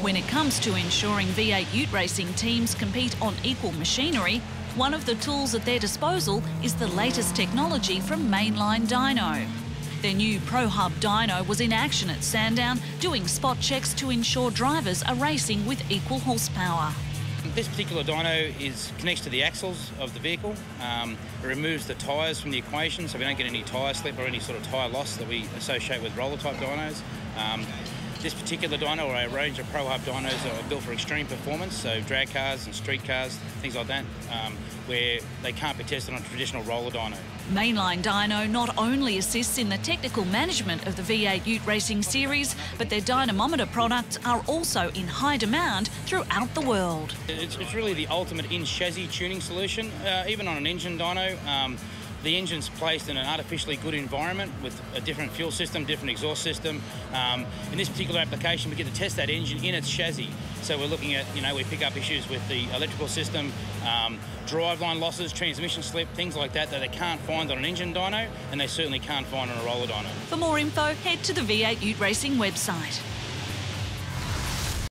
When it comes to ensuring V8 Ute racing teams compete on equal machinery, one of the tools at their disposal is the latest technology from Mainline Dyno. Their new ProHub Dyno was in action at Sandown, doing spot checks to ensure drivers are racing with equal horsepower. This particular dyno connects to the axles of the vehicle. It removes the tyres from the equation, so we don't get any tyre slip or any sort of tyre loss that we associate with roller type dynos. This particular dyno, or a range of ProHub dynos, are built for extreme performance, so drag cars and street cars, things like that, where they can't be tested on a traditional roller dyno. Mainline Dyno not only assists in the technical management of the V8 Ute Racing Series, but their dynamometer products are also in high demand throughout the world. It's really the ultimate in-chassis tuning solution, even on an engine dyno. The engine's placed in an artificially good environment with a different fuel system, different exhaust system. In this particular application, we get to test that engine in its chassis. So we're looking at, we pick up issues with the electrical system, driveline losses, transmission slip, things like that that they can't find on an engine dyno, and they certainly can't find on a roller dyno. For more info, head to the V8 Ute Racing website.